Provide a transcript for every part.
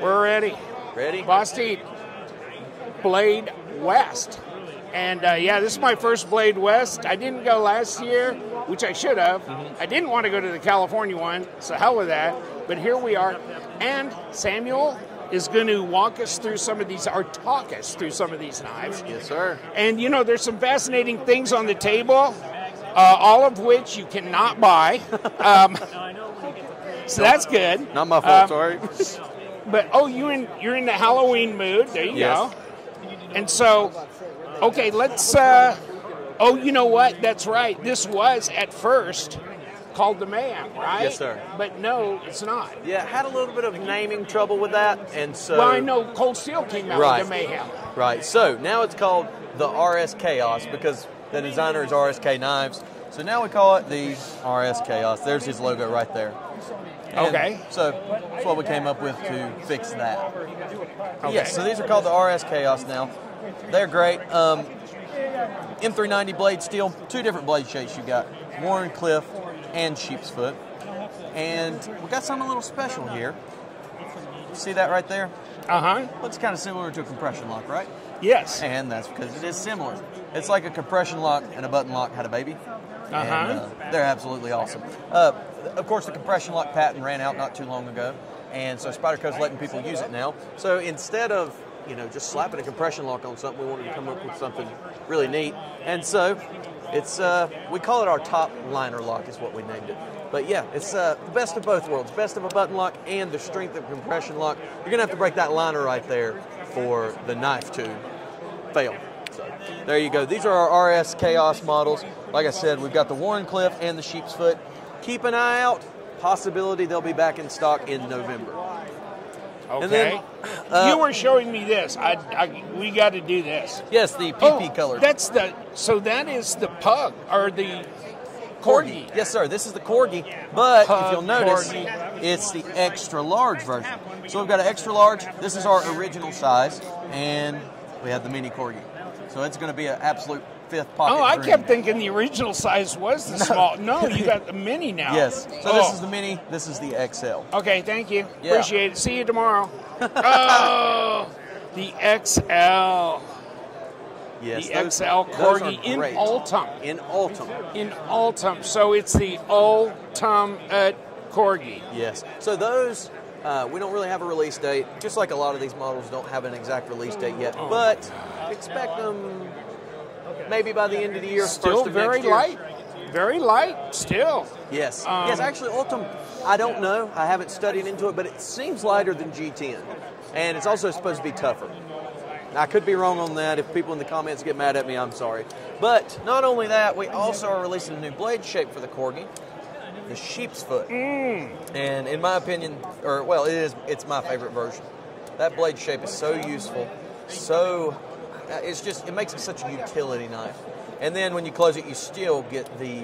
We're ready. Ready? Vosteed, Blade West. And yeah, this is my first Blade West. I didn't go last year, which I should have. I didn't want to go to the California one, so hell with that. But here we are. And Samuel is going to walk us through some of these, or talk us through some of these knives. Yes, sir. And you know, there's some fascinating things on the table, all of which you cannot buy. So that's good. Not my fault, sorry. But oh, you're in the Halloween mood. There you go. And so, okay, let's. Oh, you know what? That's right. This was at first called the Mayhem, right? Yes, sir. But no, it's not. Yeah, had a little bit of naming trouble with that, and so. Well, I know Cold Steel came out with the Mayhem. Right. So now it's called the RS Chaos because the designer is RSK Knives. So now we call it the RS Chaos. There's his logo right there. And so that's what we came up with to fix that. Okay. Yes, so these are called the RS Chaos now. They're great. M390 blade steel, two different blade shapes you got, Warren Cliff and Sheepsfoot. And we got something a little special here. See that right there? Uh-huh. Looks kind of similar to a compression lock, right? Yes. And that's because it is similar. It's like a compression lock and a button lock had a baby. They're absolutely awesome. Of course, the compression lock patent ran out not too long ago, and so Spyderco's letting people use it now. So instead of, you know, just slapping a compression lock on something, we wanted to come up with something really neat. And so it's, we call it our top liner lock is what we named it. But yeah, it's the best of both worlds, best of a button lock and the strength of compression lock. You're going to have to break that liner right there for the knife to fail. So there you go. These are our RS Chaos models. Like I said, we've got the Warren Cliff and the Sheepsfoot. Keep an eye out. Possibility they'll be back in stock in November. Okay. And then, you were showing me this. We got to do this. Yes, the PP color. That's the. So that is the pug or the Corgi. Yes, sir. This is the Corgi. But pug, if you'll notice, it's the extra large version. So we've got an extra large. This is our original size, and we have the mini Corgi. So it's going to be an absolute. Fifth pocket. Oh, I kept thinking the original size was the small. No, you got the mini now. Yes. So this is the mini. This is the XL. Okay, thank you. Yeah. Appreciate it. See you tomorrow. Oh, the XL. Yes. The XL Corgi in Ultem. In Ultem. In Ultem. So it's the Ultem Corgi. Yes. So those, we don't really have a release date. Just like a lot of these models don't have an exact release date yet. Oh, but expect them. Maybe by the end of the year, still very light. Very light, still. Yes. Yes, actually, Ultem, I don't know. I haven't studied into it, but it seems lighter than G10. And it's also supposed to be tougher. I could be wrong on that. If people in the comments get mad at me, I'm sorry. But not only that, we also are releasing a new blade shape for the Corgi, the Sheepsfoot. Mm. And in my opinion, or well, it is, it's my favorite version. That blade shape is so useful, so... It's just, it makes it such a utility knife. And then when you close it, you still get the,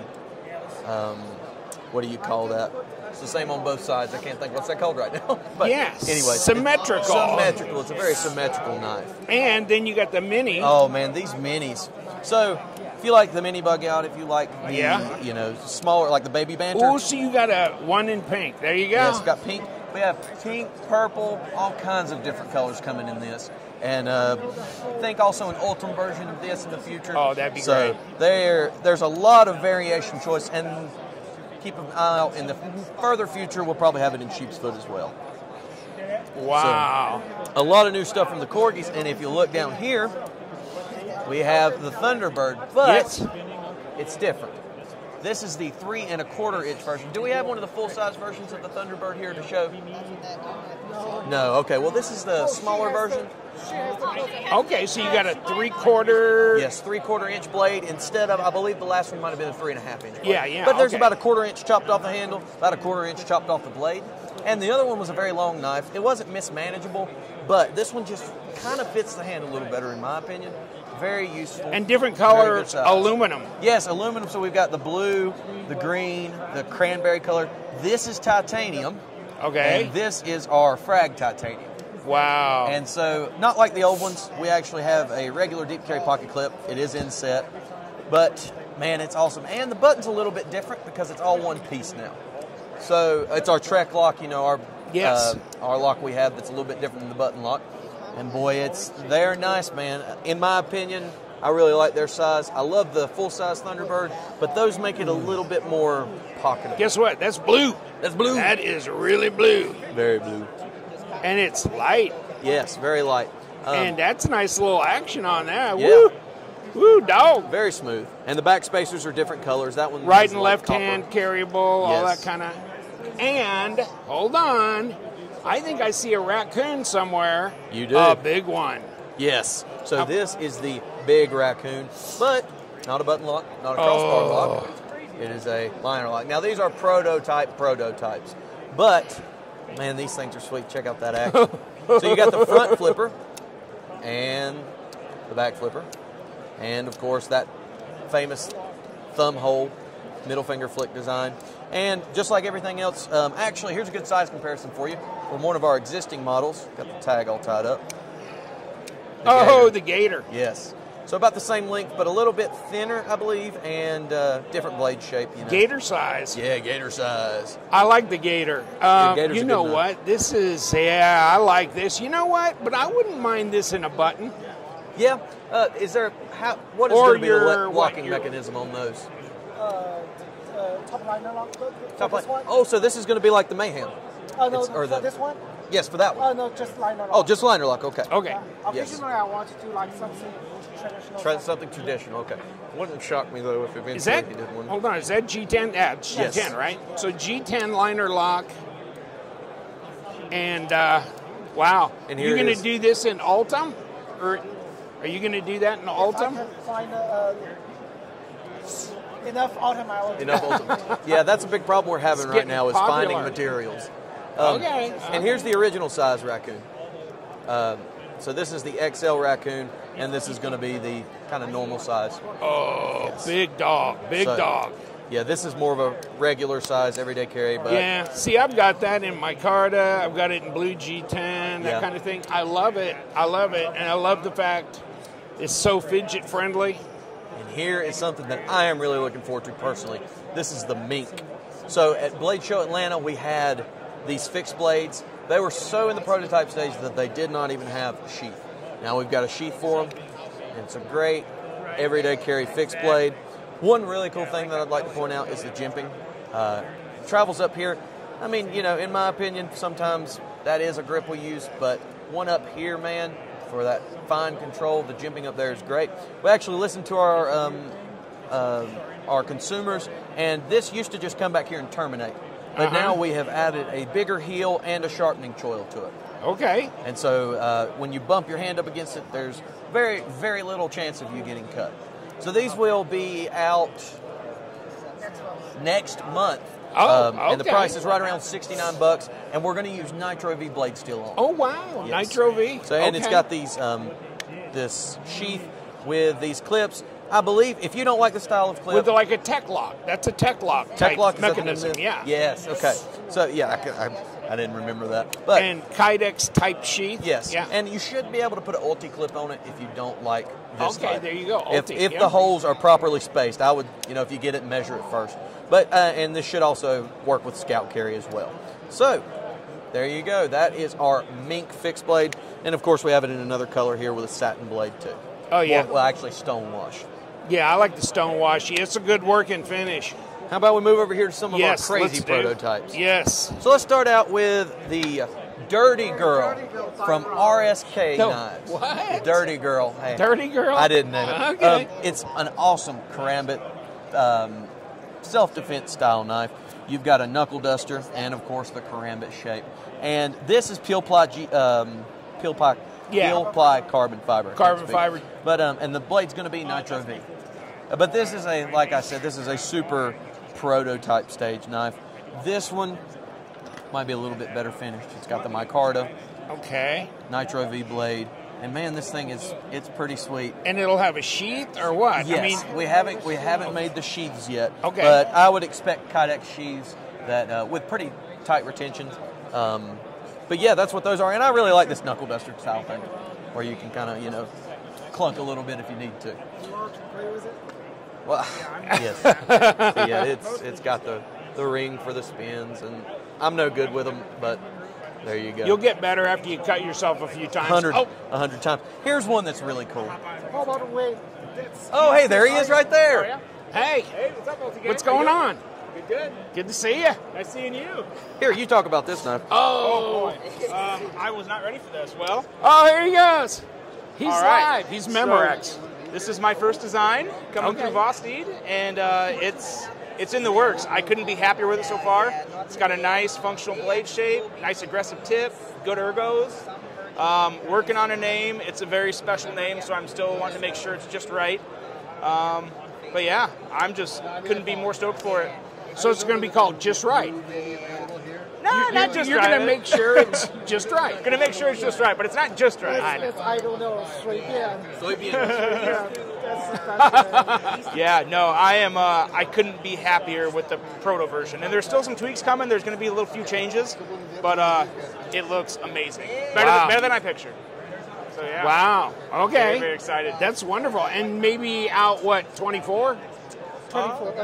what do you call that? It's the same on both sides. I can't think what's that called right now. But yes. Anyway. Symmetrical. It's symmetrical. It's a very symmetrical knife. And then you got the mini. Oh, man, these minis. So if you like the mini bug out, if you like the, you know, smaller, like the baby banter. Oh, so you got a one in pink. There you go. Yes, got pink. We have pink, purple, all kinds of different colors coming in this. And I think also an Ultem version of this in the future. Oh, that'd be great. There's a lot of variation choice, and keep an eye out in the further future. We'll probably have it in Sheepsfoot as well. Wow. So, a lot of new stuff from the Corgis, and if you look down here, we have the Thunderbird, but it's different. This is the 3¼ inch version. Do we have one of the full-size versions of the Thunderbird here to show? No. Okay. Well, this is the smaller version. Okay. So you got a 3/4. Yes, 3/4 inch blade instead of, I believe the last one might have been a 3½ inch blade. Yeah, yeah. But there's about a 1/4 inch chopped off the handle, about a 1/4 inch chopped off the blade. And the other one was a very long knife. It wasn't mismanageable, but this one just kind of fits the hand a little better in my opinion. Very useful. And different colors, aluminum. Yes, aluminum. So we've got the blue, the green, the cranberry color. This is titanium. Okay. And this is our frag titanium. Wow. And so, not like the old ones, we actually have a regular deep carry pocket clip. It is inset. But, man, it's awesome. And the button's a little bit different because it's all one piece now. So, it's our Trek lock, you know, our Yes. Our lock we have that's a little bit different than the button lock. And boy, they're nice, man. In my opinion, I really like their size. I love the full-size Thunderbird, but those make it a little bit more pocketable. Guess what? That's blue. That's blue. That is really blue. Very blue. And it's light. Yes, very light. And that's a nice little action on that. Yeah. Woo! Woo, dog. Very smooth. And the back spacers are different colors. That one right and left copper. Hand, carryable, all that kind of. And, hold on, I think I see a raccoon somewhere. You do. A big one. Yes. So this is the big raccoon, but not a button lock, not a crossbar lock. It is a liner lock. Now, these are prototypes, but, man, these things are sweet. Check out that action. So you got the front flipper and the back flipper. And, of course, that famous thumb hole, middle finger flick design. And just like everything else, actually, here's a good size comparison for you from one of our existing models. Got the tag all tied up. The Gator. Yes. So about the same length, but a little bit thinner, I believe, and different blade shape. You know. Gator size. Yeah, Gator size. I like the Gator. You know what? This is, yeah, I like this. You know what? But I wouldn't mind this in a button. Yeah. Is there, what is going to be the locking mechanism on those? Top liner lock. Top liner. Oh, so this is going to be like the Mayhem. Oh, no, for this one? Yes, for that one. Oh, no, just liner lock. Oh, just liner lock, okay. Okay. Originally, I wanted to do like something traditional. Something traditional, okay. Wouldn't shock me, though, if eventually you did one. Hold on, is that G10? Yeah, G10, yes. Right? So G10 liner lock, and wow. And you're going to do this in Ultem? Or are you going to do that in Ultem? I can find enough Ultem. Enough Ultem. Yeah, that's a big problem we're having right now is finding materials. Okay. And here's the original size raccoon. So this is the XL raccoon, and this is going to be the kind of normal size. Oh, yes. Big dog, big dog. Yeah, this is more of a regular size, everyday carry. But yeah, see, I've got that in Micarta. I've got it in Blue G10, that kind of thing. I love it. I love it, and I love the fact it's so fidget friendly. And here is something that I am really looking forward to personally. This is the mink. So at Blade Show Atlanta, we had these fixed blades. They were so in the prototype stage that they did not even have a sheath. Now we've got a sheath for them, and it's a great everyday carry fixed blade. One really cool thing that I'd like to point out is the jimping. Travels up here. I mean, you know, in my opinion, sometimes that is a grip we use, but one up here, man, for that fine control, the jimping up there is great. We actually listened to our consumers, and this used to just come back here and terminate. But now we have added a bigger heel and a sharpening choil to it. Okay. And so when you bump your hand up against it, there's very, very little chance of you getting cut. So these will be out next month. Oh, okay. And the price is right around $69, and we're going to use Nitro V blade steel on it. Oh, wow. Yes. Nitro V. So, and it's got these this sheath with these clips. I believe if you don't like the style of clip, with like a tech lock, that's a tech lock. Tech lock mechanism, yeah. Yes. Okay. So yeah, I didn't remember that. But and Kydex type sheath. Yes. Yeah. And you should be able to put an Ulti clip on it if you don't like this type. There you go. Ulti, if the holes are properly spaced, I would, you know, if you get it, measure it first. But and this should also work with scout carry as well. So there you go. That is our mink fixed blade, and of course we have it in another color here with a satin blade too. Oh yeah. Well, actually, stonewash. Yeah, I like the stonewash. Yeah, it's a good working finish. How about we move over here to some of our crazy prototypes? Yes. So let's start out with the Dirty Girl from RSK Knives. What? Dirty Girl. Hey, Dirty Girl? I didn't name it. Okay. It's an awesome karambit self-defense style knife. You've got a knuckle duster and, of course, the karambit shape. And this is peel ply carbon fiber. Carbon fiber. But and the blade's going to be Nitro V. But this is a, like I said, this is a super prototype stage knife. This one might be a little bit better finished. It's got the micarta. Okay. Nitro V blade. And man, this thing it's pretty sweet. And it'll have a sheath or what? Yes. I mean, we haven't made the sheaths yet. Okay. But I would expect Kydex sheaths that with pretty tight retentions. But yeah, that's what those are, and I really like this knuckle duster style thing, where you can kind of, you know, clunk a little bit if you need to. Do you want to play with it? Well, yes. So yeah, it's got the ring for the spins, and I'm no good with them, but There you go. You'll get better after you cut yourself a few times. 100 times. Here's one that's really cool. Oh, hey, there he is right there. Hey, what's going on? Good. Good to see you. Nice seeing you. Here, you talk about this knife. Oh, I was not ready for this. Well. Oh, here he goes. He's live. He's Memorex. This is my first design coming through Vosteed, and it's in the works. I couldn't be happier with it so far. It's got a nice functional blade shape, nice aggressive tip, good ergos. Working on a name. It's a very special name, so I'm still wanting to make sure it's just right. But yeah, I'm just couldn't be more stoked for it. So it's going to be called Just Right. No, not just right. You're going to make sure it's just right. You're going to make sure it's just right, but it's not just right. It's I don't know. Soybean. Yeah, no, I couldn't be happier with the proto version. And there's still some tweaks coming. There's going to be a little few changes, but it looks amazing. Better than I pictured. So, yeah. Wow. Okay. Very, very excited. That's wonderful. And maybe out, what, 24?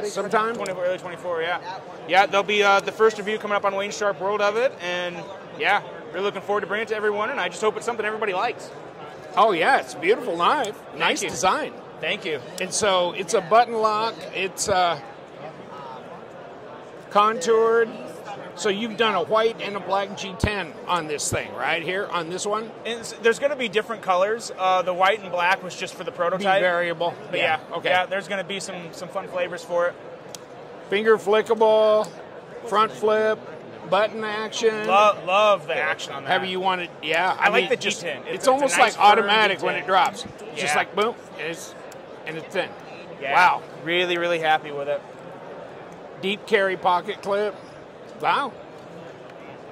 Sometime? 24, early 24, yeah. Yeah, there'll be the first review coming up on Wayne Sharp World of it, and yeah, we're looking forward to bringing it to everyone, and I just hope it's something everybody likes. Oh yeah, it's a beautiful knife. Nice design. Thank you. And so it's a button lock, it's contoured. So you've done a white and a black G10 on this thing, right here, on this one? And there's going to be different colors. The white and black was just for the prototype. Be variable. But yeah. Yeah, okay. Yeah, there's going to be some fun flavors for it. Finger flickable, front flip, button action. Love the action on that. However you want it. Yeah. I mean, like the G10. It's almost nice, like automatic G10. When it drops. It's just like, boom, and it's thin. Yeah. Wow. Really, really happy with it. Deep carry pocket clip. Wow.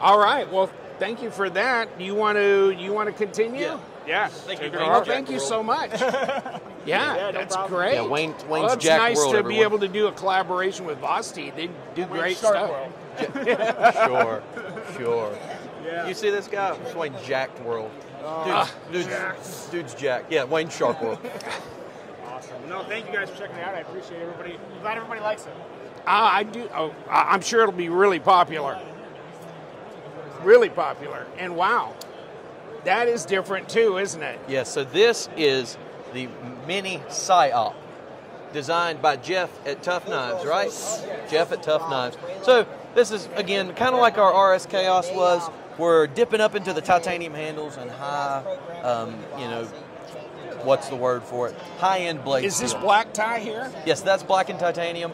All right. Well, thank you for that. Do you want to continue? Yeah. Thank you. Well, thank you so much. Yeah, that's great. Yeah, Wayne's Jack World. It's nice to be able to do a collaboration with Vosteed. They do great stuff. Sure. Sure. Yeah. You see this guy? It's Wayne Jack World. Dude's Jack. Yeah, Wayne Sharp World. Awesome. No, thank you guys for checking it out. I appreciate everybody. I'm glad everybody likes it. I do. Oh, I'm sure it'll be really popular. Really popular. And wow, that is different too, isn't it? Yeah, so this is the mini Psy-Op designed by Jeff at Tough Knives, right? Jeff at Tough Knives. So this is, again, kind of like our RS Chaos was. We're dipping up into the titanium handles and high, you know, what's the word for it? High-end blade. Is this black tie here? Yes, that's black and titanium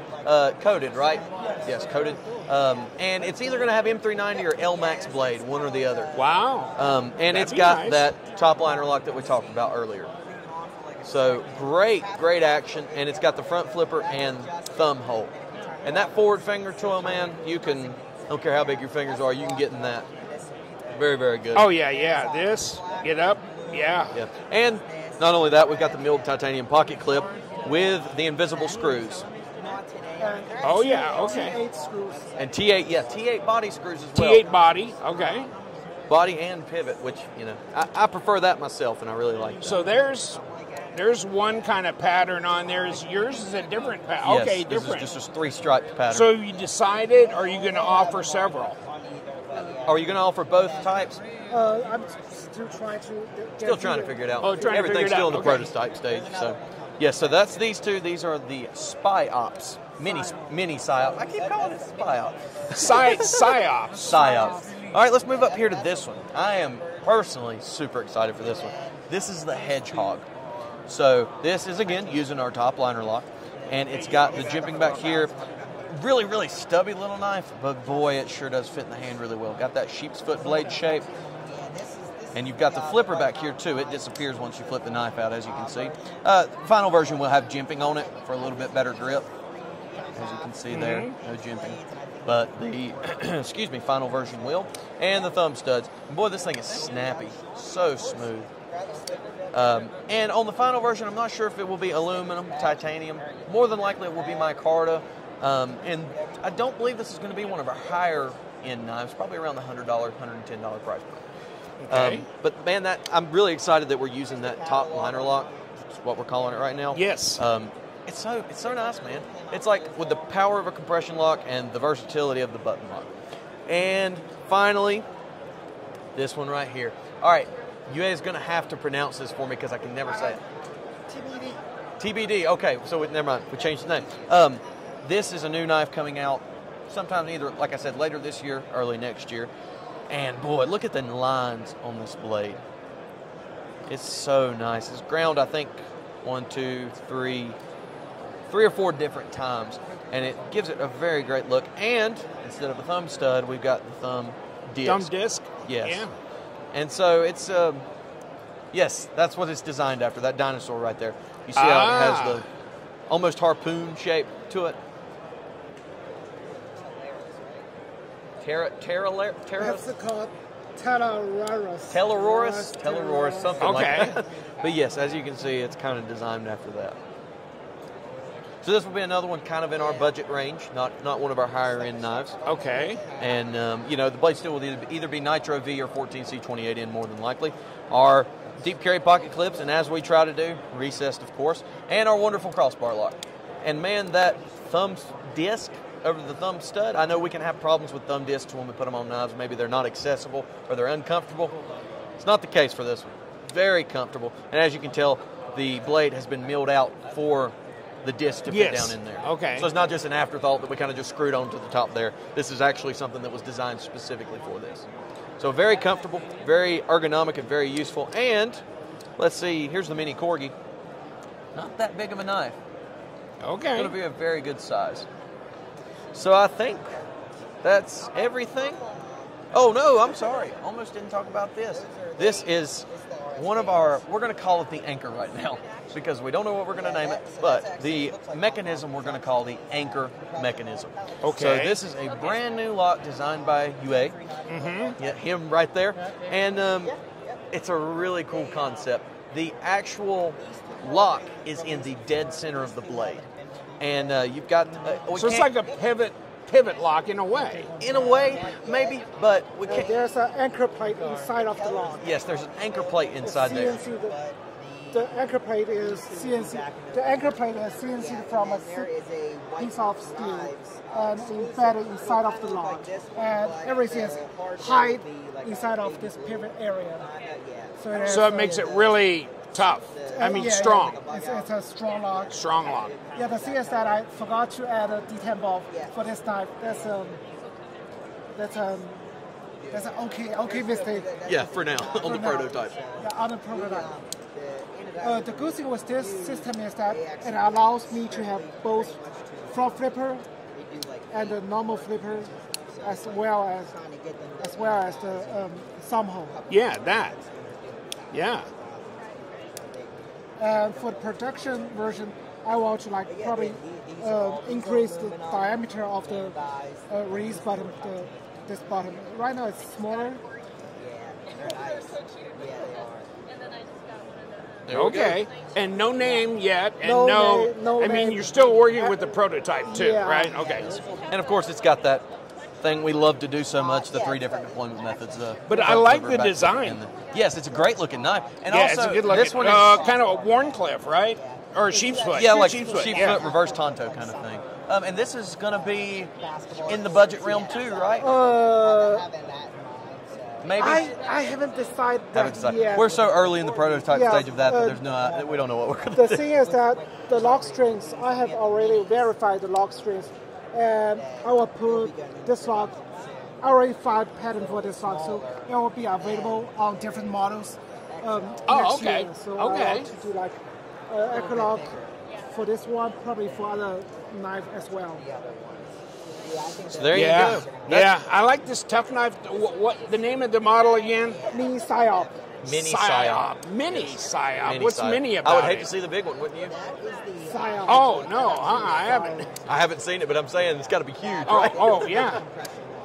coated, right? Yes, coated. And it's either going to have M390 or LMAX blade, one or the other. Wow. And it's got that top liner lock that we talked about earlier. So great, great action. And it's got the front flipper and thumb hole. And that forward finger twirl, man, you can, I don't care how big your fingers are, you can get in that. Very, very good. Oh, yeah, yeah. This, get up, yeah. Yeah. And not only that, we've got the milled titanium pocket clip with the invisible screws. Oh, yeah, okay. And T8, yeah, T8 body screws as well. T8 body, okay. Body and pivot, which, you know, I prefer that myself, and I really like that. So there's one kind of pattern on there. Yours is a different pattern. Yes, okay, different. This is just a three-stripe pattern. So you decided, or are you going to offer several? Are you going to offer both types? I'm still trying to figure it out. Oh, everything's still in the prototype stage. So, yeah. So that's these two. These are the Psy-Ops, mini Psy-Ops. I keep calling it Psy-Ops. Psy-Ops. Psy-Ops. All right, let's move up here to this one. I am personally super excited for this one. This is the Hedgehog. So this is again using our top liner lock, and it's got the jimping back here. Really, really stubby little knife, but boy, it sure does fit in the hand really well. Got that sheepsfoot blade shape. And you've got the flipper back here, too. It disappears once you flip the knife out, as you can see. Final version will have jimping on it for a little bit better grip. As you can see there, no jimping. But the, excuse me, final version will. And the thumb studs. And boy, this thing is snappy. So smooth. And on the final version, I'm not sure if it will be aluminum, titanium. More than likely, it will be micarta. And I don't believe this is going to be one of our higher-end knives, probably around the $100, $110 price point. Okay. But, man, I'm really excited that we're using that top liner lock. That's what we're calling it right now. Yes. It's so nice, man. It's like with the power of a compression lock and the versatility of the button lock. And, finally, This one right here. All right, you guys going to have to pronounce this for me because I can never say it. TBD. TBD, okay, so never mind, we changed the name. This is a new knife coming out sometime either, like I said, later this year, early next year. And boy, look at the lines on this blade. It's so nice. It's ground, I think, one, two, three or four different times. And it gives it a very great look. And instead of a thumb stud, we've got the thumb disc. Thumb disc? Yes. Yeah. And so it's, yes, that's what it's designed after, that dinosaur right there. You see how it has the almost harpoon shape to it? That's the color. Teleroris. Teleroris? Teleroris, something like that. But yes, as you can see, it's kind of designed after that. So this will be another one kind of in our budget range, not one of our higher end knives. Okay. And, you know, the blade steel will either be Nitro V or 14C28N more than likely. Our deep carry pocket clips, and as we try to do, recessed of course, and our wonderful crossbar lock. And man, that thumb disc over the thumb stud, I know we can have problems with thumb discs when we put them on knives. Maybe they're not accessible or they're uncomfortable. It's not the case for this one. Very comfortable. And as you can tell, the blade has been milled out for the disc to fit down in there. Okay. So it's not just an afterthought that we kind of just screwed onto the top there. This is actually something that was designed specifically for this. So very comfortable, very ergonomic, and very useful. And let's see, here's the mini Corgi. Not that big of a knife. Okay. It's going to be a very good size. So I think that's everything. Oh no, I'm sorry. Almost didn't talk about this. This is one of our, we're going to call it the Anchor right now because we don't know what we're going to name it, but the mechanism we're going to call the Anchor mechanism. Okay. So this is a brand new lock designed by UA. Mm-hmm. Yeah, him right there. And it's a really cool concept. The actual lock is in the dead center of the blade. And you've got... so it's like a pivot lock in a way. In a way, maybe, but we can't... There's an anchor plate inside of the lock. Yes, there's an anchor plate inside there. The anchor plate is CNC. The anchor plate is CNC from a piece of steel and embedded inside of the lock. And everything is hide inside of this pivot area. So it makes it really... tough. I mean, strong. Yeah. It's a strong lock. Strong lock. Yeah, the thing is that I forgot to add a D10 ball for this knife. That's an okay mistake. Yeah, for now, on the prototype. Yeah, on the prototype. The good thing with this system is that it allows me to have both front flipper and the normal flipper, as well as the thumb hole. Yeah, that. Yeah. And for the production version, I want to like probably increase the diameter of the release button, this button. Right now it's smaller. Okay, and no name yet, and no name. You're still working with the prototype too, right? Okay. And of course it's got that thing we love to do so much, the three different deployment methods. But I like the design. Yes, it's a great looking knife. And also, it's a good looking, this one is kind of a Warren Cliff, right? Or a Sheepsfoot. Yeah, like Sheepsfoot, reverse Tonto kind of thing. And this is going to be in the budget realm too, right? Maybe. I haven't decided that yet. We're so early in the prototype stage of that there's no, we don't know what we're going to do. The thing is that the lock strings, I have already verified the lock strings. And I will put this lock, I already filed pattern for this lock, so it will be available on different models next year. So I want to do like an anchor lock for this one, probably for other knives as well. So there you go. That's I like this tough knife. What the name of the model again? Mini Psy-Op. Mini Psy-Op. Mini Psy-Op. What's mini about it? I would hate to see the big one, wouldn't you? Psy-Op. Oh, no, I haven't. I haven't seen it, but I'm saying it's got to be huge, right? Oh, yeah.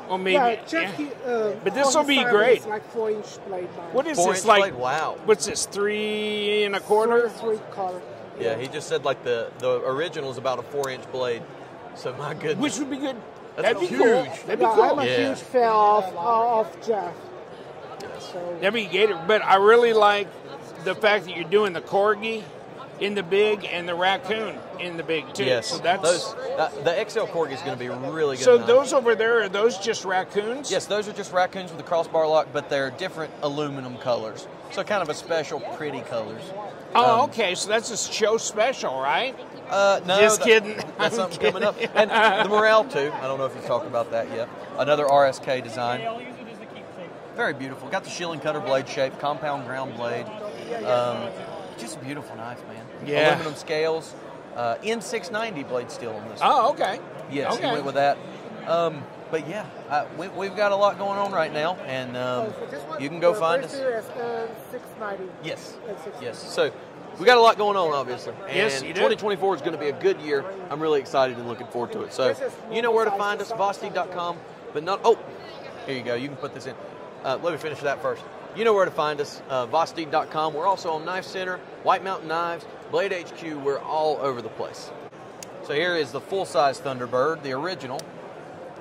Well, maybe. Yeah. But this will be great. It's like 4-inch blade. What is this? Like, wow. What's this, 3 1/4? 3 1/4. Yeah, he just said like the original is about a 4-inch blade. So, my goodness. Which would be good. That'd be huge. That'd be cool. I'm a huge fan of Jeff. But I really like the fact that you're doing the Corgi in the big and the Raccoon in the big too. Yes, so that's those, the XL Corgi is going to be really good. So knife. Those over there, are those just Raccoons? Yes, those are just Raccoons with the crossbar lock, but they're different aluminum colors. So kind of a special, pretty colors. Oh, okay. So that's a show special, right? No, just kidding. That's something coming up. And the Morale too. I don't know if you talked about that yet. Another RSK design. Very beautiful. Got the shilling cutter blade shape, compound ground blade. Just a beautiful knife, man. Yeah. Aluminum scales. N690 blade steel on this. Oh, okay. Yes, okay. We went with that. But yeah, we've got a lot going on right now, and so you can go find us. N690. Yes. N690. Yes. So we got a lot going on, obviously. And yes, you do. 2024 is going to be a good year. I'm really excited and looking forward to it. So you know where to find us, Vosteed.com. But not. Oh, here you go. You can put this in. Let me finish that first. You know where to find us, Vosteed.com. We're also on Knife Center, White Mountain Knives, Blade HQ. We're all over the place. So here is the full-size Thunderbird, the original.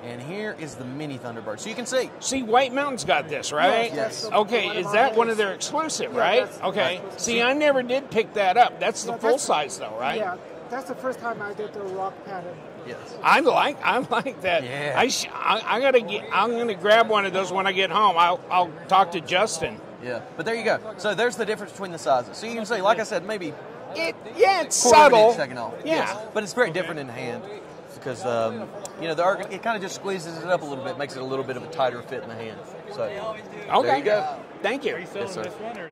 And here is the mini Thunderbird. So you can see. See, White Mountain's got this, right? Yes. Okay, is that one of their exclusive, right? Yeah, okay. See, I never did pick that up. That's the full size, though, right? Yeah, that's the first time I did the rock pattern. Yes. I like that. Yeah. I'm gonna grab one of those when I get home. I'll talk to Justin. Yeah. But there you go. So there's the difference between the sizes. So you can see, like I said, maybe. It's subtle. Off. Yeah. Yes. But it's very different in hand. Because you know, it kind of just squeezes it up a little bit, makes it a little bit of a tighter fit in the hand. So there you go. Thank you. Are you selling this one or?